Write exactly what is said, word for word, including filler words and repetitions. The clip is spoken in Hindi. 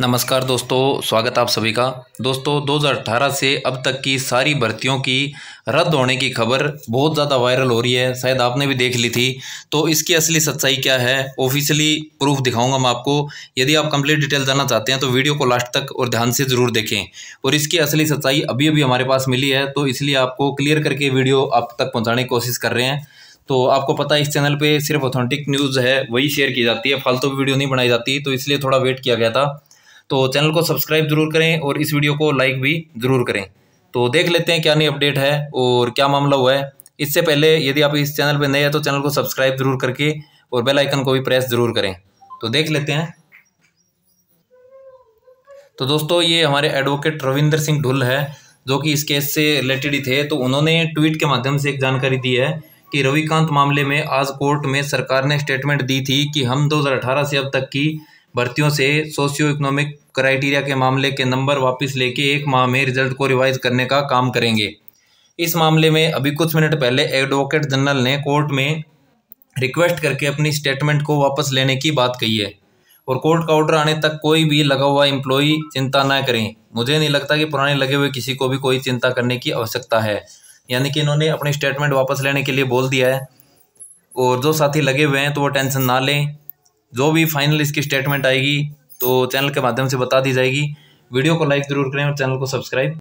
नमस्कार दोस्तों, स्वागत आप सभी का। दोस्तों दो हज़ार अठारह से अब तक की सारी भर्तियों की रद्द होने की खबर बहुत ज़्यादा वायरल हो रही है, शायद आपने भी देख ली थी। तो इसकी असली सच्चाई क्या है, ऑफिशियली प्रूफ दिखाऊंगा मैं आपको। यदि आप कंप्लीट डिटेल जानना चाहते हैं तो वीडियो को लास्ट तक और ध्यान से ज़रूर देखें। और इसकी असली सच्चाई अभी अभी हमारे पास मिली है, तो इसलिए आपको क्लियर करके वीडियो आप तक पहुँचाने की कोशिश कर रहे हैं। तो आपको पता है इस चैनल पे सिर्फ ऑथेंटिक न्यूज़ है, वही शेयर की जाती है, फालतू वीडियो नहीं बनाई जाती, तो इसलिए थोड़ा वेट किया गया था। तो चैनल को सब्सक्राइब जरूर करें और इस वीडियो को लाइक भी ज़रूर करें। तो देख लेते हैं क्या नई अपडेट है और क्या मामला हुआ है। इससे पहले यदि आप इस चैनल पर नए हैं तो चैनल को सब्सक्राइब जरूर करके और बेल आइकन को भी प्रेस जरूर करें। तो देख लेते हैं। तो दोस्तों ये हमारे एडवोकेट रविंदर सिंह ढुल है, जो कि इस केस से रिलेटेड ही थे। तो उन्होंने ट्वीट के माध्यम से एक जानकारी दी है कि रविकांत मामले में आज कोर्ट में सरकार ने स्टेटमेंट दी थी कि हम दो हज़ार अठारह से अब तक की भर्तियों से सोशियो इकोनॉमिक क्राइटेरिया के मामले के नंबर वापस लेके एक माह में रिजल्ट को रिवाइज करने का काम करेंगे। इस मामले में अभी कुछ मिनट पहले एडवोकेट जनरल ने कोर्ट में रिक्वेस्ट करके अपनी स्टेटमेंट को वापस लेने की बात कही है। और कोर्ट का ऑर्डर आने तक कोई भी लगा हुआ एम्प्लॉई चिंता ना करें। मुझे नहीं लगता कि पुराने लगे हुए किसी को भी कोई चिंता करने की आवश्यकता है। यानी कि इन्होंने अपनी स्टेटमेंट वापस लेने के लिए बोल दिया है। और जो साथी लगे हुए हैं तो वो टेंशन ना लें, जो भी फाइनल इसकी स्टेटमेंट आएगी तो चैनल के माध्यम से बता दी जाएगी। वीडियो को लाइक ज़रूर करें और चैनल को सब्सक्राइब